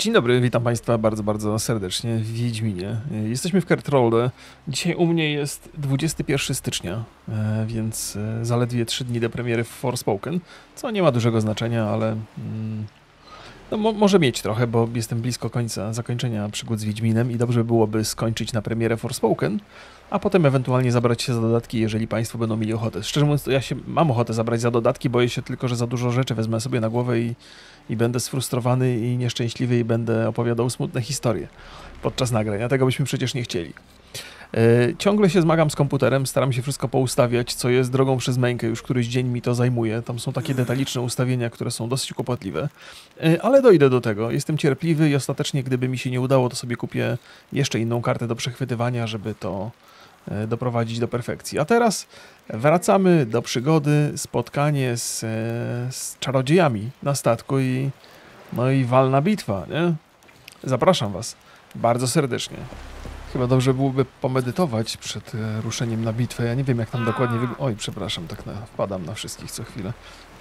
Dzień dobry, witam Państwa bardzo, bardzo serdecznie w Wiedźminie. Jesteśmy w Kertrolde. Dzisiaj u mnie jest 21 stycznia, więc zaledwie 3 dni do premiery w Forspoken, co nie ma dużego znaczenia, ale no, może mieć trochę, bo jestem blisko końca zakończenia przygód z Wiedźminem i dobrze byłoby skończyć na premierę Forspoken, a potem ewentualnie zabrać się za dodatki, jeżeli Państwo będą mieli ochotę. Szczerze mówiąc, to ja się mam ochotę zabrać za dodatki, boję się tylko, że za dużo rzeczy wezmę sobie na głowę i będę sfrustrowany i nieszczęśliwy i będę opowiadał smutne historie podczas nagrania. Tego byśmy przecież nie chcieli. Ciągle się zmagam z komputerem, staram się wszystko poustawiać, co jest drogą przez mękę, już któryś dzień mi to zajmuje. Tam są takie detaliczne ustawienia, które są dosyć kłopotliwe, ale dojdę do tego. Jestem cierpliwy i ostatecznie, gdyby mi się nie udało, to sobie kupię jeszcze inną kartę do przechwytywania, żeby to doprowadzić do perfekcji. A teraz wracamy do przygody, spotkanie z czarodziejami na statku i no i walna bitwa, nie? Zapraszam Was bardzo serdecznie. Chyba dobrze byłoby pomedytować przed ruszeniem na bitwę. Ja nie wiem, jak tam dokładnie wygląda... Oj, przepraszam, tak wpadam na wszystkich co chwilę.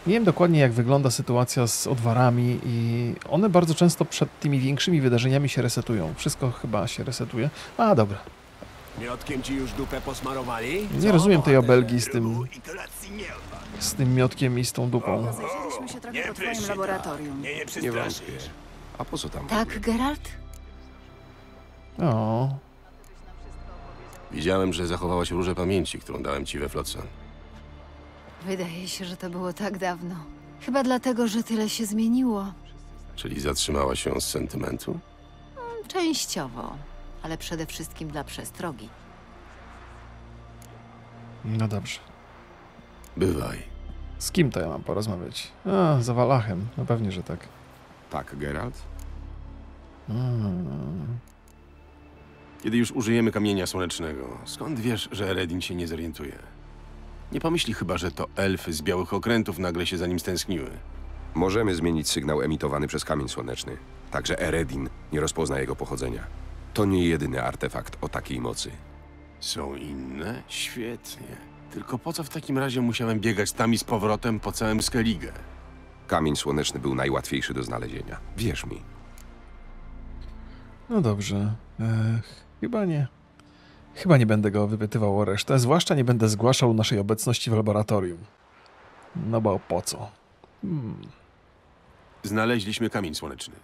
Nie wiem dokładnie, jak wygląda sytuacja z odwarami i one bardzo często przed tymi większymi wydarzeniami się resetują. Wszystko chyba się resetuje. A, dobra. Miotkiem ci już dupę posmarowali? Nie rozumiem tej obelgi z tym miotkiem i z tą dupą. Zajrzeliśmy się trochę po twoim laboratorium. Nie wątpię. A po co tam? Tak, Geralt? O. Widziałem, że zachowałaś różę pamięci, którą dałem ci we Flotsam. Wydaje się, że to było tak dawno. Chyba dlatego, że tyle się zmieniło. Czyli zatrzymała się z sentymentu? Częściowo, ale przede wszystkim dla przestrogi. No dobrze. Bywaj. Z kim to ja mam porozmawiać? A, z Avallac'em. No pewnie, że tak. Tak, Geralt? Kiedy już użyjemy Kamienia Słonecznego, skąd wiesz, że Eredin się nie zorientuje? Nie pomyśli chyba, że to elfy z Białych Okrętów nagle się za nim stęskniły. Możemy zmienić sygnał emitowany przez Kamień Słoneczny. Także Eredin nie rozpozna jego pochodzenia. To nie jedyny artefakt o takiej mocy. Są inne? Świetnie. Tylko po co w takim razie musiałem biegać tam i z powrotem po całym Skellige? Kamień Słoneczny był najłatwiejszy do znalezienia. Wierz mi. No dobrze. Chyba nie będę go wypytywał o resztę, zwłaszcza nie będę zgłaszał naszej obecności w laboratorium. No bo po co? Znaleźliśmy Kamień Słoneczny.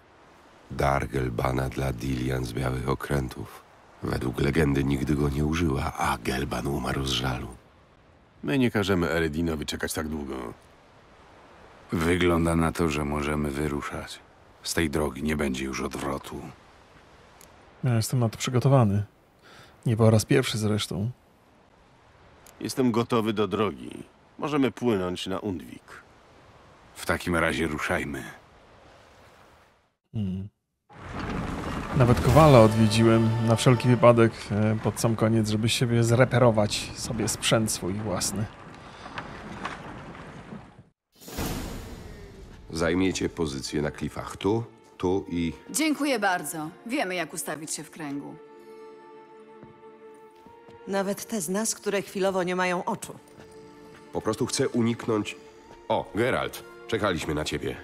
Dar Gelbana dla Dilian z Białych Okrętów. Według legendy nigdy go nie użyła, a Gelban umarł z żalu. My nie każemy Eredinowi czekać tak długo. Wygląda na to, że możemy wyruszać. Z tej drogi nie będzie już odwrotu. Ja jestem na to przygotowany. Nie po raz pierwszy zresztą. Jestem gotowy do drogi. Możemy płynąć na Undvik. W takim razie ruszajmy. Nawet Kowala odwiedziłem na wszelki wypadek pod sam koniec, żeby siebie zreperować, sobie sprzęt swój własny. Zajmiecie pozycję na klifach tu? I... Dziękuję bardzo. Wiemy, jak ustawić się w kręgu. Nawet te z nas, które chwilowo nie mają oczu. Po prostu chcę uniknąć... O, Geralt, czekaliśmy na ciebie.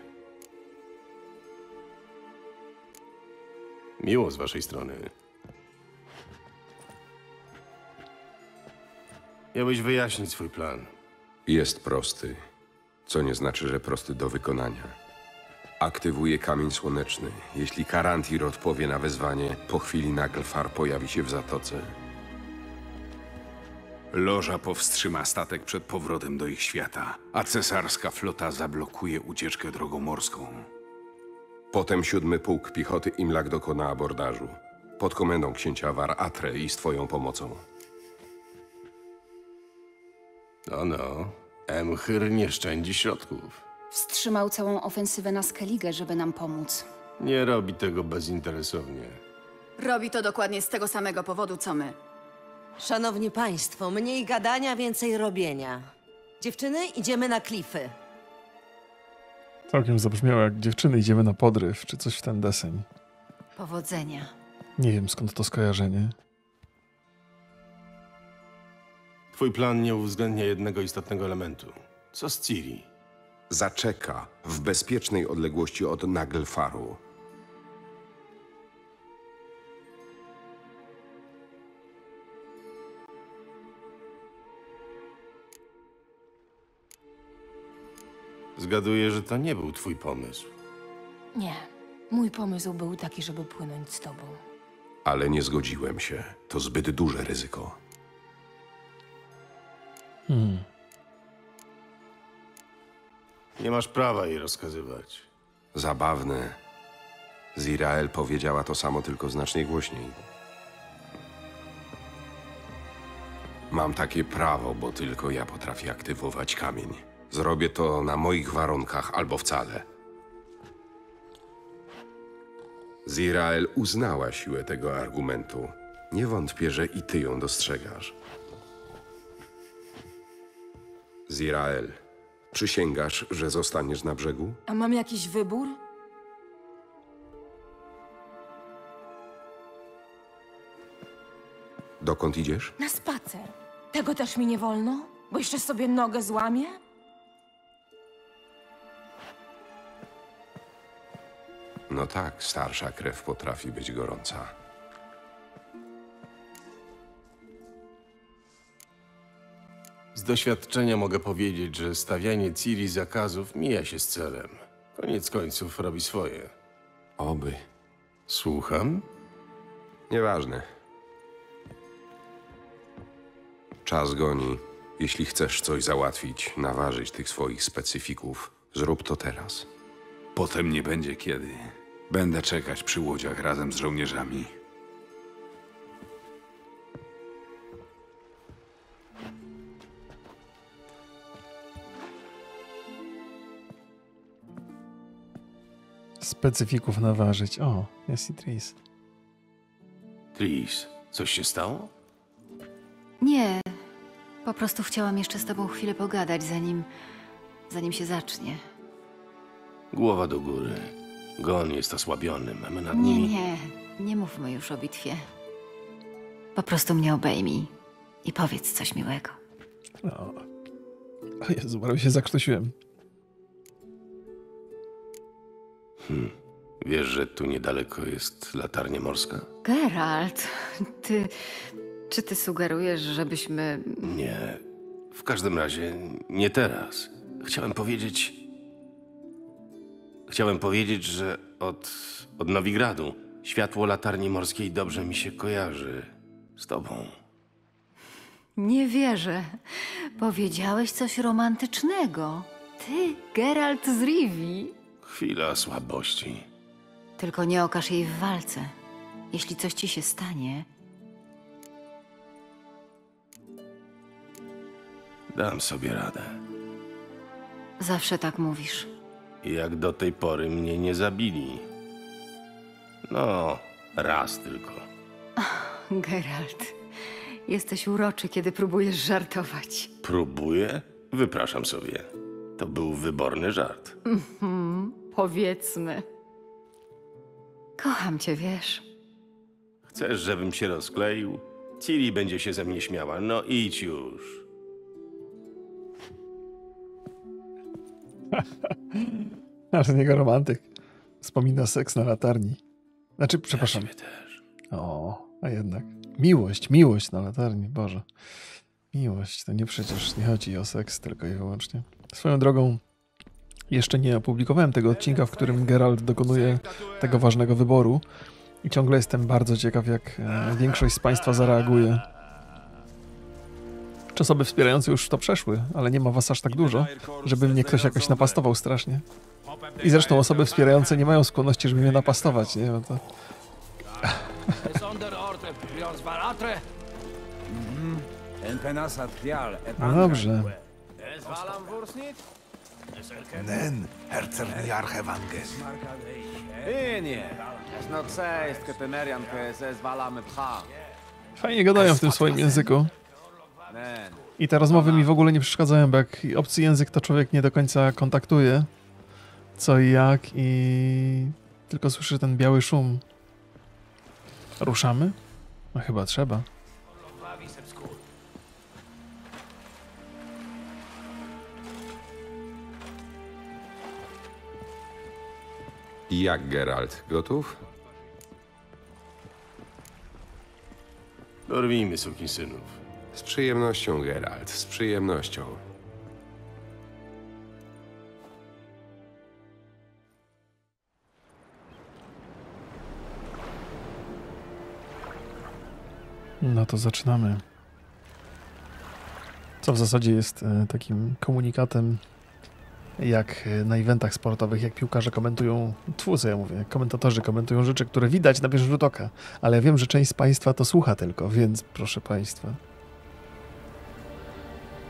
Miło z waszej strony. Miałbyś wyjaśnić swój plan. Jest prosty, co nie znaczy, że prosty do wykonania. Aktywuje Kamień Słoneczny. Jeśli Karantir odpowie na wezwanie, po chwili Naglfar pojawi się w zatoce. Loża powstrzyma statek przed powrotem do ich świata, a cesarska flota zablokuje ucieczkę drogą morską. Potem 7. Pułk Piechoty Imlak dokona abordażu. Pod komendą księcia Var Atre i z twoją pomocą. No, Emhyr nie szczędzi środków. Wstrzymał całą ofensywę na Skellige, żeby nam pomóc. Nie robi tego bezinteresownie. Robi to dokładnie z tego samego powodu, co my. Szanowni Państwo, mniej gadania, więcej robienia. Dziewczyny, idziemy na klify. Całkiem zabrzmiało jak dziewczyny, idziemy na podryw, czy coś w ten deseń. Powodzenia. Nie wiem, skąd to skojarzenie. Twój plan nie uwzględnia jednego istotnego elementu. Co z Ciri? Zaczeka w bezpiecznej odległości od Naglfaru. Zgaduję, że to nie był twój pomysł. Nie. Mój pomysł był taki, żeby płynąć z tobą. Ale nie zgodziłem się. To zbyt duże ryzyko. Nie masz prawa jej rozkazywać. Zabawne. Zirael powiedziała to samo, tylko znacznie głośniej. Mam takie prawo, bo tylko ja potrafię aktywować kamień. Zrobię to na moich warunkach, albo wcale. Zirael uznała siłę tego argumentu. Nie wątpię, że i ty ją dostrzegasz. Zirael, przysięgasz, że zostaniesz na brzegu? A mam jakiś wybór? Dokąd idziesz? Na spacer. Tego też mi nie wolno? Bo jeszcze sobie nogę złamię? No tak, starsza krew potrafi być gorąca. Z doświadczenia mogę powiedzieć, że stawianie Ciri zakazów mija się z celem. Koniec końców robi swoje. Oby. Słucham? Nieważne. Czas goni. Jeśli chcesz coś załatwić, naważyć tych swoich specyfików, zrób to teraz. Potem nie będzie kiedy. Będę czekać przy łodziach razem z żołnierzami. Specyfików naważyć. O, jest i Tris. Tris, coś się stało? Nie. Po prostu chciałam jeszcze z tobą chwilę pogadać, zanim się zacznie. Głowa do góry. Gon jest osłabionym, a my nad nimi... Nie mówmy już o bitwie. Po prostu mnie obejmij i powiedz coś miłego. O, Jezu, prawie się zakrztusiłem. Wiesz, że tu niedaleko jest latarnia morska? Geralt, ty... Czy ty sugerujesz, żebyśmy... Nie. W każdym razie nie teraz. Chciałem powiedzieć, że od Nowigradu światło latarni morskiej dobrze mi się kojarzy z tobą. Nie wierzę. Powiedziałeś coś romantycznego. Ty, Geralt z Rivii. Chwila słabości. Tylko nie okaż jej w walce. Jeśli coś ci się stanie... Dam sobie radę. Zawsze tak mówisz. Jak do tej pory mnie nie zabili. No, raz tylko. Ach, Geralt, jesteś uroczy, kiedy próbujesz żartować. Próbuję? Wypraszam sobie. To był wyborny żart. Powiedzmy. Kocham cię, wiesz. Chcesz, żebym się rozkleił? Ciri będzie się ze mnie śmiała. No idź już. Aż z niego romantyk. Wspomina seks na latarni. Znaczy, przepraszam. Ja też. O, a jednak. Miłość na latarni, Boże. Miłość, to nie przecież nie chodzi o seks tylko i wyłącznie. Swoją drogą, jeszcze nie opublikowałem tego odcinka, w którym Geralt dokonuje tego ważnego wyboru. I ciągle jestem bardzo ciekaw, jak większość z Państwa zareaguje. Osoby wspierające już to przeszły, ale nie ma was aż tak dużo, żeby mnie ktoś jakoś napastował strasznie. I zresztą osoby wspierające nie mają skłonności, żeby mnie napastować, nie wiem, to... No dobrze. Fajnie gadają w tym swoim języku. I te rozmowy mi w ogóle nie przeszkadzają, bo jak obcy język to człowiek nie do końca kontaktuje, co i jak, i tylko słyszy ten biały szum. Ruszamy? No chyba trzeba. Jak, Geralt? Gotów? Dorwijmy sukinsynów. Z przyjemnością, Geralt, z przyjemnością. No to zaczynamy. Co w zasadzie jest takim komunikatem, jak na eventach sportowych, jak piłkarze komentują, komentatorzy komentują rzeczy, które widać na pierwszy rzut oka, ale ja wiem, że część z Państwa to słucha tylko, więc proszę Państwa.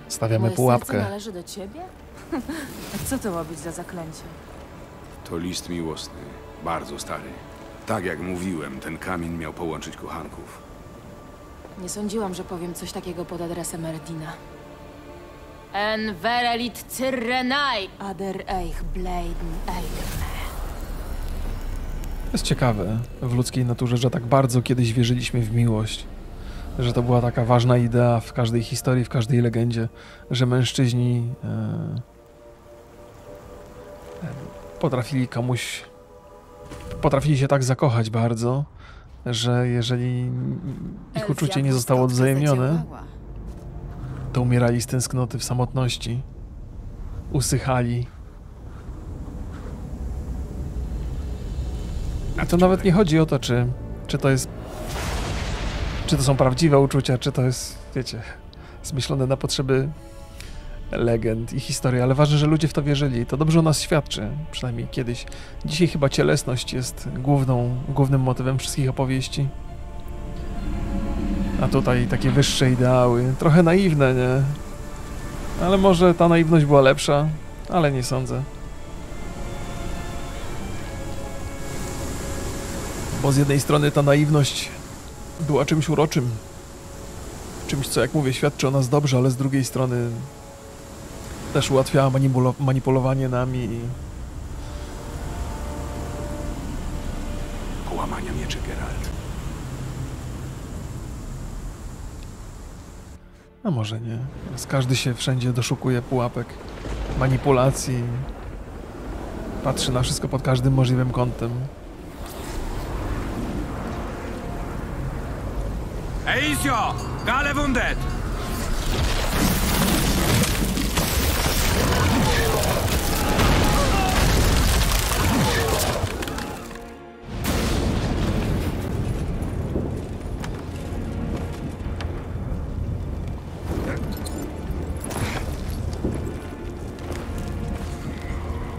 Stawiamy pułapkę. Moje serce należy do ciebie? Co to ma być za zaklęcie? To list miłosny, bardzo stary. Tak jak mówiłem, ten kamień miał połączyć kochanków. Nie sądziłam, że powiem coś takiego pod adresem Eredina. En verelit cyrrenaj! Ader eich bleidn eidme. To jest ciekawe w ludzkiej naturze, że tak bardzo kiedyś wierzyliśmy w miłość. Że to była taka ważna idea w każdej historii, w każdej legendzie, że mężczyźni potrafili się tak zakochać bardzo, że jeżeli ich uczucie nie zostało odwzajemnione, to umierali z tęsknoty, w samotności, usychali. I to nawet nie chodzi o to, czy to są prawdziwe uczucia, czy to jest, wiecie, zmyślone na potrzeby legend i historii, ale ważne, że ludzie w to wierzyli. To dobrze o nas świadczy, przynajmniej kiedyś. Dzisiaj chyba cielesność jest głównym motywem wszystkich opowieści. A tutaj takie wyższe ideały, trochę naiwne, nie? Ale może ta naiwność była lepsza, ale nie sądzę. Bo z jednej strony ta naiwność była czymś uroczym. Czymś, co, jak mówię, świadczy o nas dobrze, ale z drugiej strony też ułatwiała manipulowanie nami i połamania mieczy, Geralt. A może nie. Każdy się wszędzie doszukuje pułapek, manipulacji. Patrzy na wszystko pod każdym możliwym kątem. Eisio! Gale wundet!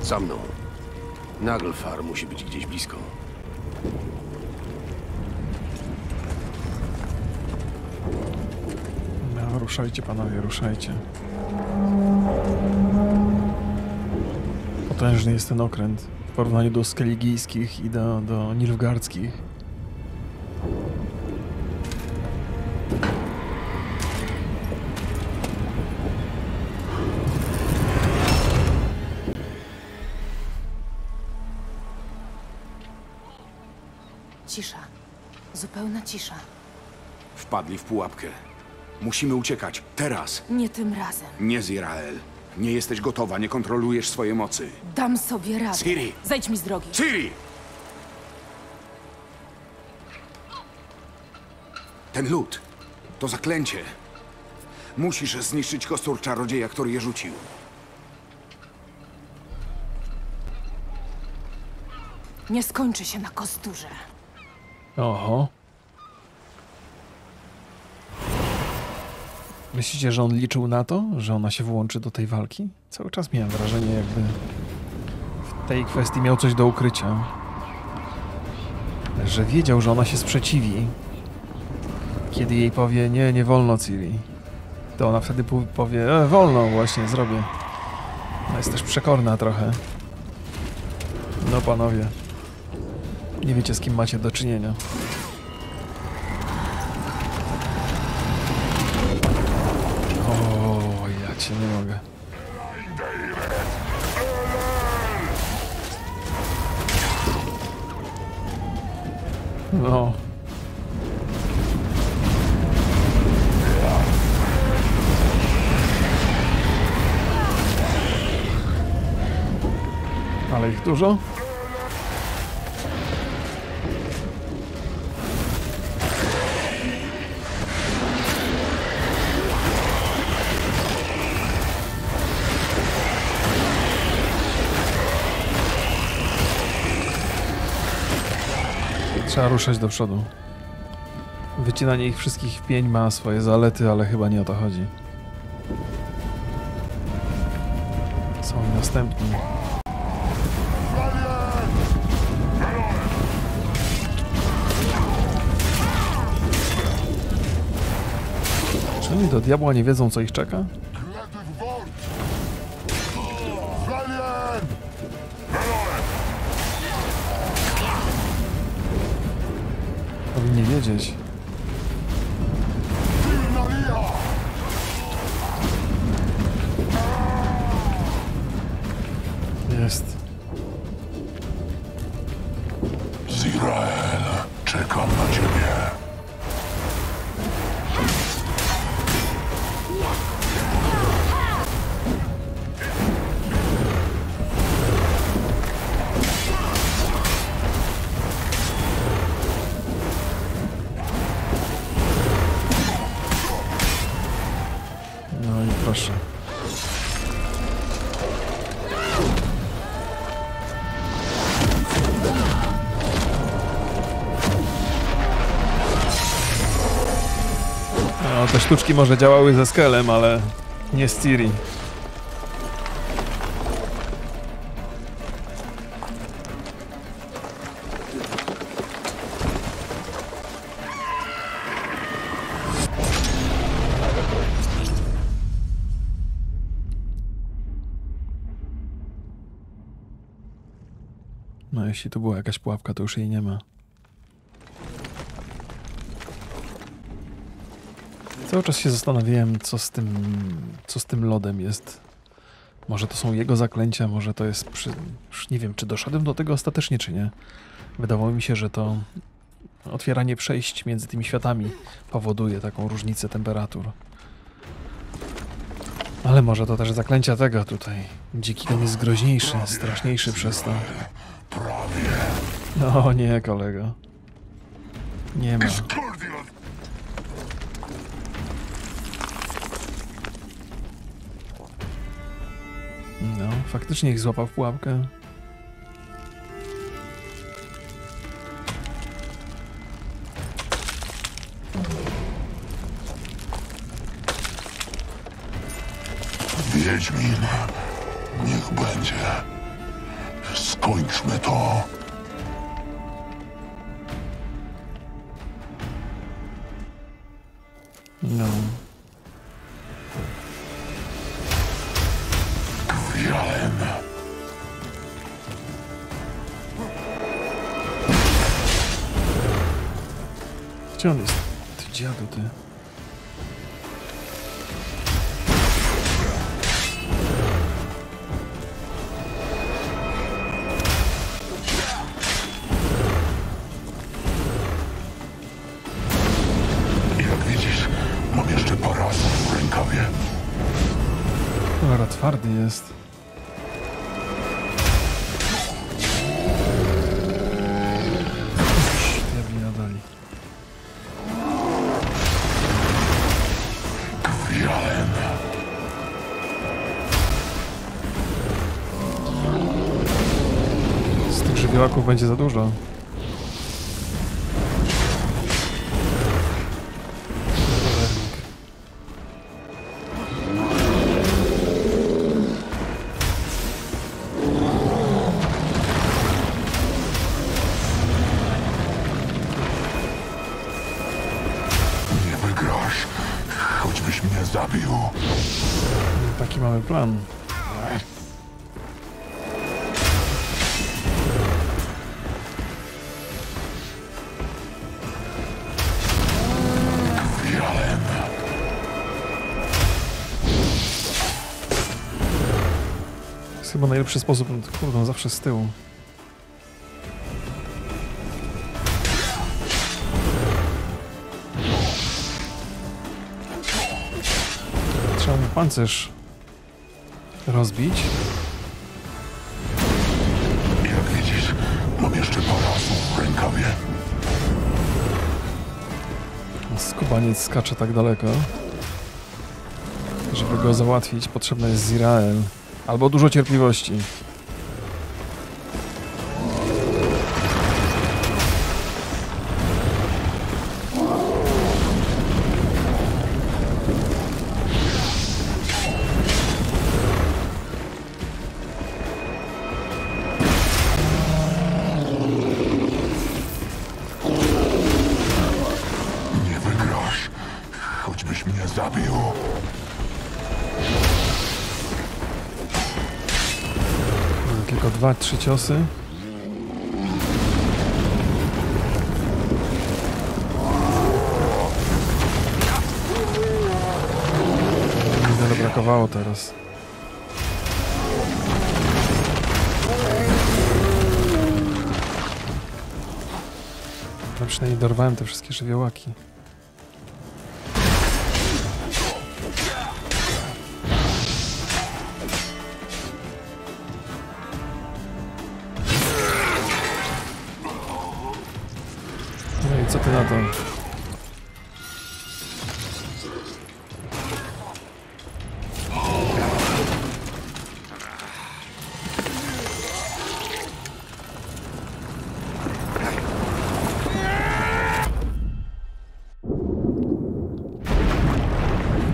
Za mną. Naglfar musi być gdzieś blisko. No, ruszajcie panowie, ruszajcie. Potężny jest ten okręt w porównaniu do skelligijskich i do nilfgaardzkich. Cisza. Zupełna cisza. Wpadli w pułapkę. Musimy uciekać. Teraz. Nie tym razem. Nie, Zirael. Nie jesteś gotowa. Nie kontrolujesz swojej mocy. Dam sobie radę. Ciri! Zejdź mi z drogi. Ciri! Ten lód. To zaklęcie. Musisz zniszczyć kostur czarodzieja, który je rzucił. Nie skończy się na kosturze. Oho. Myślicie, że on liczył na to, że ona się włączy do tej walki? Cały czas miałem wrażenie, jakby w tej kwestii miał coś do ukrycia. Że wiedział, że ona się sprzeciwi. Kiedy jej powie, nie, nie wolno, Ciri. To ona wtedy powie, wolno, właśnie, zrobię. Ona jest też przekorna trochę. No panowie. Nie wiecie, z kim macie do czynienia. O, ja cię nie mogę. No. Ale ich dużo? Trzeba ruszać do przodu. Wycinanie ich wszystkich w pień ma swoje zalety, ale chyba nie o to chodzi. Są następni. Czy oni do diabła nie wiedzą, co ich czeka? Powinni wiedzieć. Jest. Zirael, czekam na ciebie. No i proszę. No, te sztuczki może działały ze Skelem, ale nie z Ciri. No, jeśli to była jakaś pułapka, to już jej nie ma. Cały czas się zastanawiałem, co z tym lodem jest. Może to są jego zaklęcia, może to jest... Już nie wiem, czy doszedłem do tego ostatecznie, czy nie. Wydawało mi się, że to otwieranie przejść między tymi światami powoduje taką różnicę temperatur. Ale może to też zaklęcia tego tutaj. Dziki ten jest groźniejszy, straszniejszy przez to. No nie, kolego. Nie ma. No, faktycznie ich złapał w pułapkę. Wiedźmin, niech będzie. Skończmy to. No. Gdzie on jest? Ty dziadu, ty. Jak widzisz, mam jeszcze parę w rękawie. Dobra, twardy jest. Żywiołaków będzie za dużo. Nie wygrasz, choćbyś mnie zabił. Taki mamy plan. Chyba najlepszy sposób, kurde, zawsze z tyłu. Trzeba mu pancerz rozbić. Jak widzisz, mam jeszcze parę osób w rękawie. Skubaniec skacze tak daleko. Żeby go załatwić, potrzebna jest Zirael. Albo dużo cierpliwości. Tylko 2-3 ciosy. Niewiele brakowało teraz. No przynajmniej dorwałem te wszystkie żywiołaki.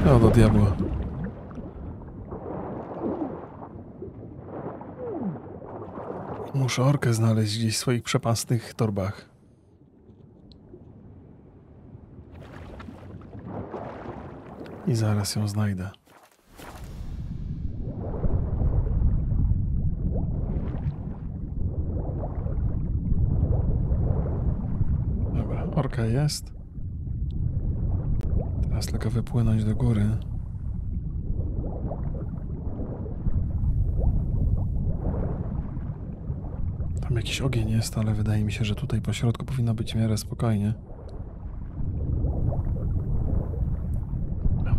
O, do diabła. Muszę orkę znaleźć gdzieś w swoich przepastnych torbach. I zaraz ją znajdę. Dobra, orka jest. Teraz tylko wypłynąć do góry. Tam jakiś ogień jest, ale wydaje mi się, że tutaj po środku powinno być w miarę spokojnie.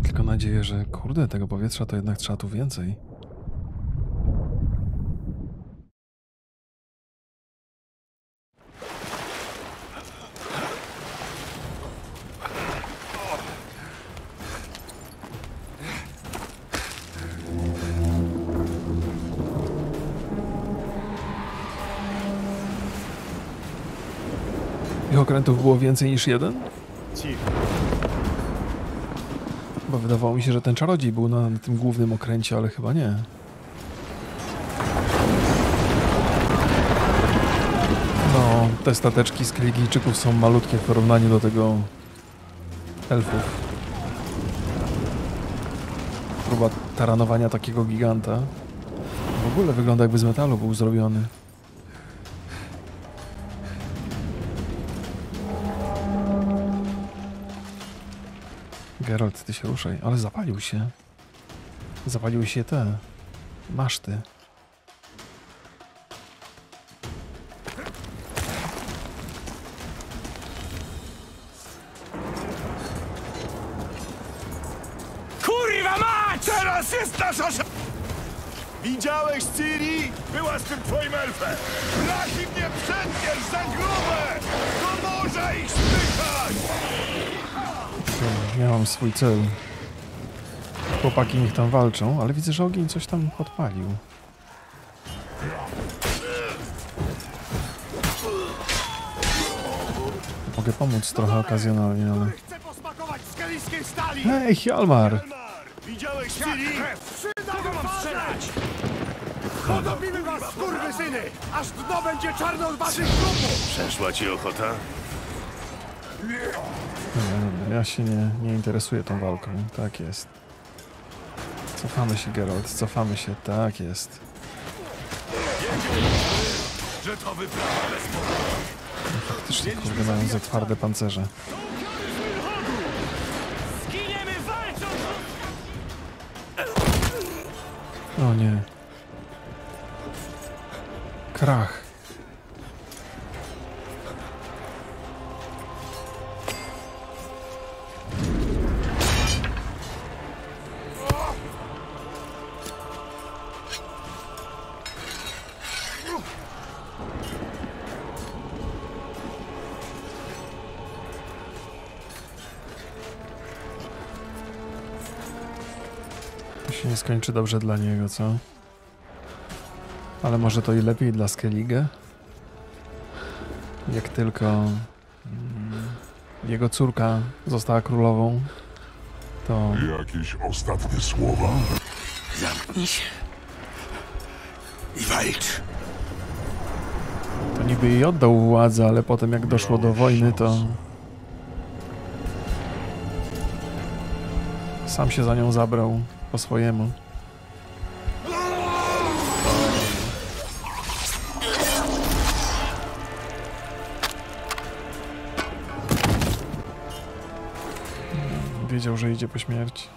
Tylko nadzieję, że kurde, tego powietrza to jednak trzeba tu więcej. Tych okrętów było więcej niż jeden? Bo wydawało mi się, że ten czarodziej był na tym głównym okręcie, ale chyba nie. No, te stateczki Skelligijczyków są malutkie w porównaniu do tego elfów. Próba taranowania takiego giganta. W ogóle wygląda, jakby z metalu był zrobiony. Geralt, ty się ruszaj, ale zapalił się. Zapaliły się te maszty. Kurwa mać! Teraz jest nasza szansa! Widziałeś Ciri? Była z tym twoim elfem! Braki mnie przedniesz za grube! Do morza ich spychać! Ja mam swój cel. Chłopaki niech tam walczą, ale widzę, że ogień coś tam podpalił. Mogę pomóc trochę okazjonalnie, ale... Hej, Hjalmar! Widziałeś Ciri? Kogo mam strzelać? Podobimy was, skurwysyny! Aż dno będzie czarne od waszych trupów! Przeszła ci ochota? Ja się nie interesuję tą walką. Tak jest. Cofamy się, Geralt. Cofamy się. Tak jest. Faktycznie, kurde, mają za twarde pancerze. O nie. Krach. Nie skończy dobrze dla niego, co? Ale może to i lepiej dla Skellige? Jak tylko jego córka została królową, to... Jakieś ostatnie słowa? Zamknij się i walcz. To niby jej oddał władzę, ale potem jak doszło do wojny, to... Sam się za nią zabrał. Po swojemu. wiedział, że idzie po śmierci.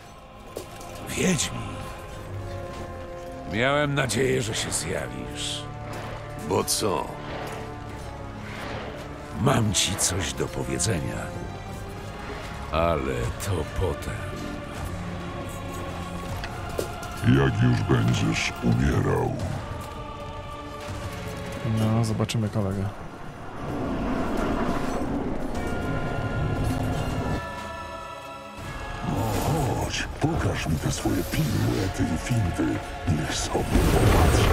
Wiedźmin. Miałem nadzieję, że się zjawisz. Bo co? Mam ci coś do powiedzenia. Ale to potem. Jak już będziesz umierał. No, zobaczymy, kolega. No chodź, pokaż mi te swoje piruety i finty. Niech sobie popatrzę.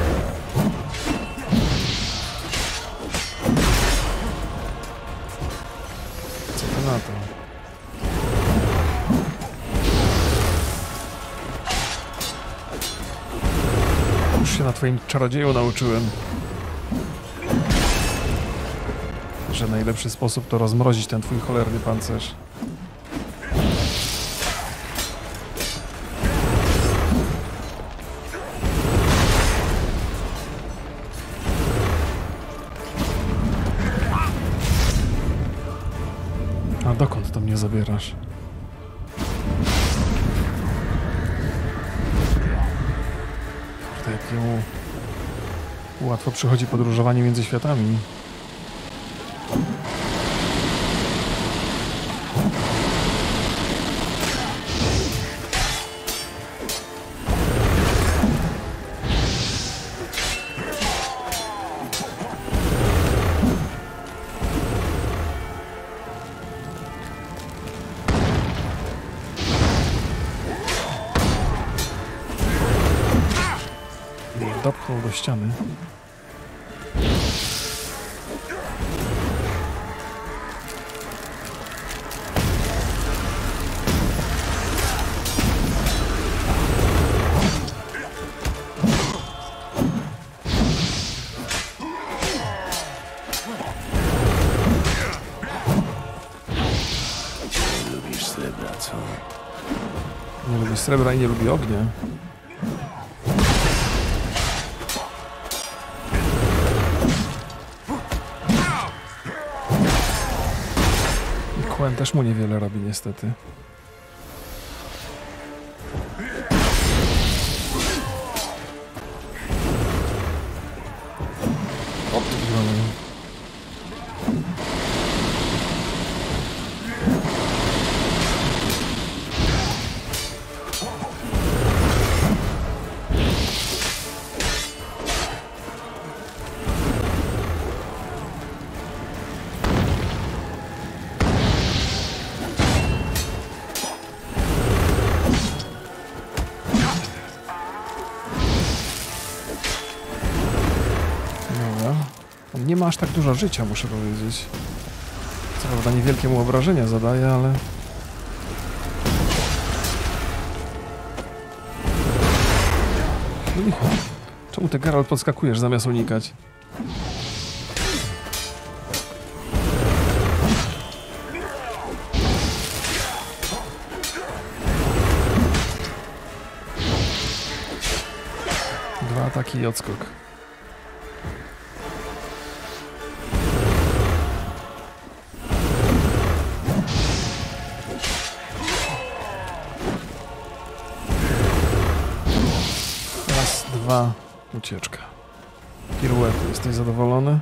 Co to na to? Na twoim czarodzieju nauczyłem, że najlepszy sposób to rozmrozić ten twój cholerny pancerz. A dokąd to mnie zabierasz? Jemu łatwo przychodzi podróżowanie między światami. Do ściany. Nie lubisz srebra, co? Nie lubi srebra i nie lubi ognia. Też mu niewiele robi, niestety. Nie ma aż tak dużo życia, muszę powiedzieć. Co prawda niewielkie mu obrażenia zadaje, ale... Czemu ty, Geralt, podskakujesz zamiast unikać? Dwa ataki i odskok. Ucieczka. Piruety. Jesteś zadowolony?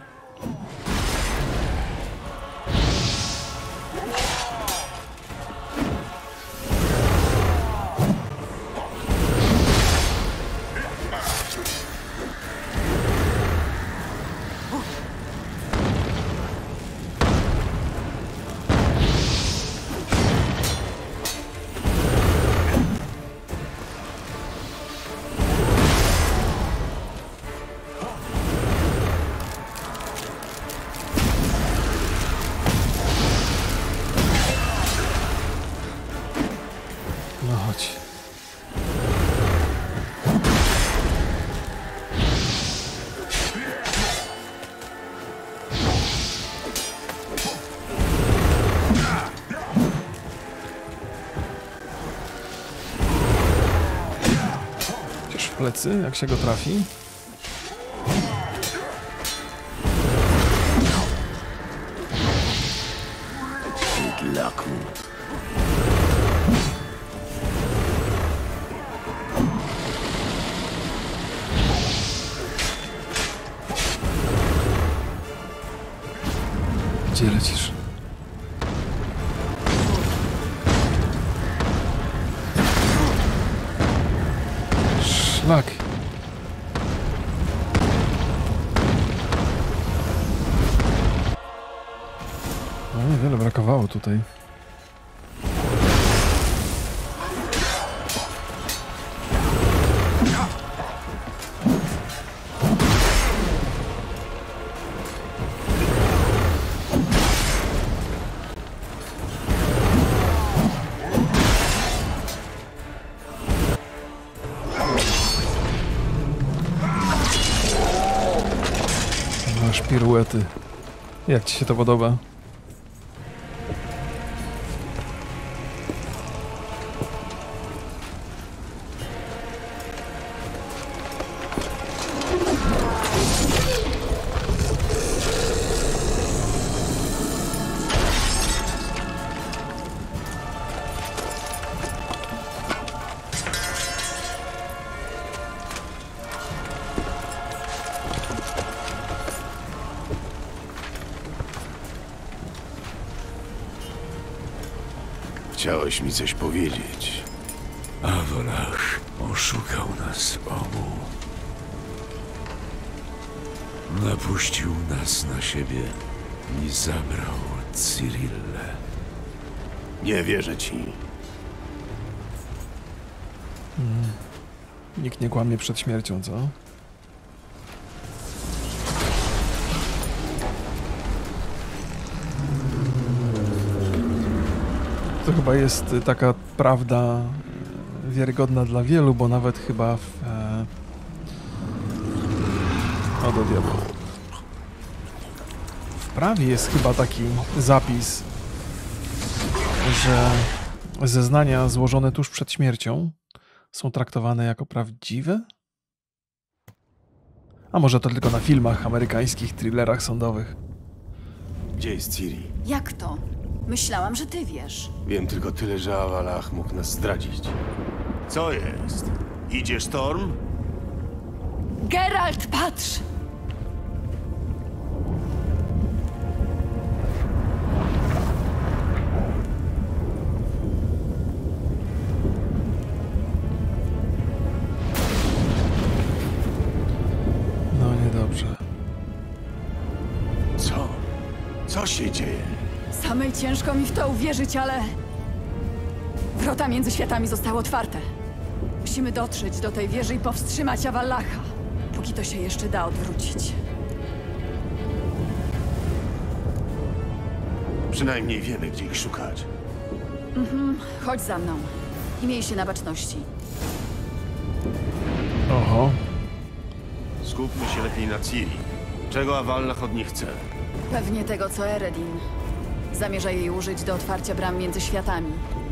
Plecy, jak się go trafi. Good luck. Gdzie lecisz? Szlak. No niewiele brakowało tutaj. Piruety. Jak ci się to podoba? Chciałeś mi coś powiedzieć. Avallac'h oszukał nas obu. Napuścił nas na siebie i zabrał Ziraelę. Nie wierzę ci. Nikt nie kłamie przed śmiercią, co? To chyba jest taka prawda wiarygodna dla wielu, bo nawet chyba w... O do diabła. W prawie jest chyba taki zapis, że zeznania złożone tuż przed śmiercią są traktowane jako prawdziwe? A może to tylko na filmach amerykańskich, thrillerach sądowych? Gdzie jest Ciri? Jak to? Myślałam, że ty wiesz. Wiem tylko tyle, że Avallac'h mógł nas zdradzić. Co jest? Idzie sztorm? Geralt, patrz! No niedobrze. Co? Co się dzieje? Samej ciężko mi w to uwierzyć, ale... Wrota między światami zostały otwarte. Musimy dotrzeć do tej wieży i powstrzymać Avallac'ha, póki to się jeszcze da odwrócić. Przynajmniej wiemy, gdzie ich szukać. Chodź za mną i miej się na baczności. Oho. Skupmy się lepiej na Ciri. Czego Avallac'h od nich chce? Pewnie tego, co Eredin. Zamierza jej użyć do otwarcia bram między światami.